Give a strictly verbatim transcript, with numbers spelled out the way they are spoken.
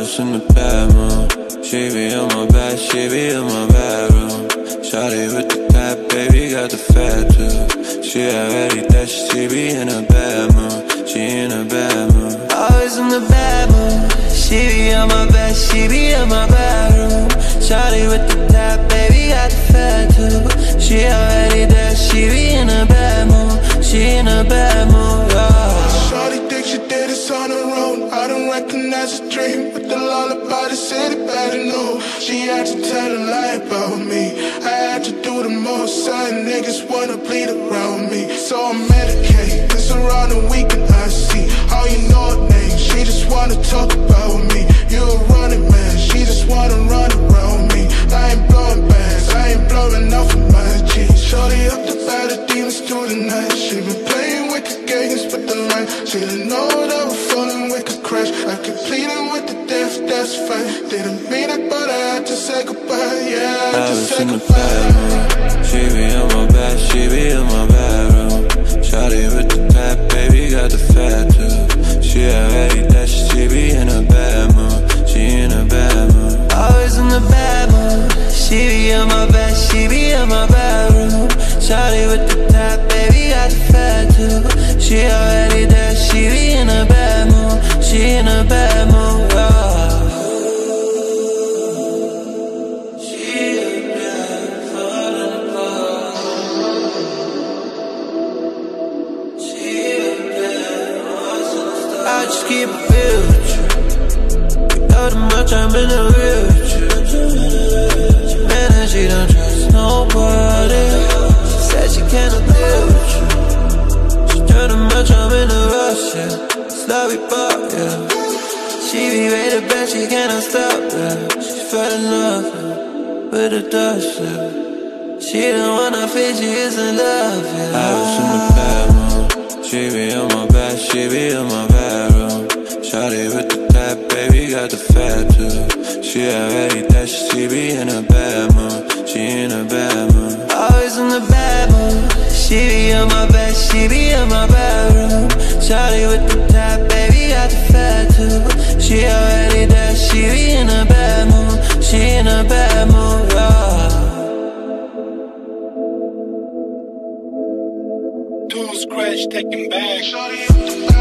was in the bad mood. She be on my back, she be in my bedroom. Shawty with the cat, baby got the fat too. She already dashed, she be in a bad mood. She in a bad mood. Always in the bad mood. She be on my back, she be in my bedroom. Shawty with the cat, baby got the fat too. She already dashed, she be in a bad mood. She in a bad mood, oh. Shawty thinks she did it on her own. I don't recognize a dream, but the lullaby that said it better know. She had to tell a lie about me. I had to do the most. Some niggas wanna bleed around me, so I medicate. This around the weekend I see all you know her name. She just wanna talk about me. You a running man, she just wanna run around me. I ain't blowing bands, I ain't blowing off of my jeans. Shorty up the battle demons through the night. She been playing with the games with the line. She didn't know that we're falling with the crash. I could plead it with the death, that's fine. Didn't mean it, but I had to say goodbye. Yeah, I had to say goodbye. She be in my bed, she be in my bedroom. Shawty with the tap, baby got the fat too. She already dashed, she be in a bad mood. She in a bad mood. Always in the bad mood. She be in my bed, she be in my bedroom. Shawty with the tap, baby got the fat too. She already dashed, she be in a bad mood. She in a bad mood, oh. I just keep it real with you. You know too much, I'm in the real with you. Man, and she don't trust nobody. She said she cannot deal with you. She know too much, I'm in a rush, yeah. It's love we bought, yeah. She be rated bad, she cannot stop, yeah. She fell in love, yeah, with the dust, yeah. She don't wanna feel she is in love, yeah. I was in the bad mood. She be on my back, she be on my back. Shawty with the tap, baby got the fat too. She already dashed, she be in a bad mood. She in a bad mood. Always in the bad mood. She be in my bed, she be in my bedroom. Shawty with the tap, baby got the fat too. She already dashed, she be in a bad mood. She in a bad mood, oh. Two Scratch taking back. Shawty with the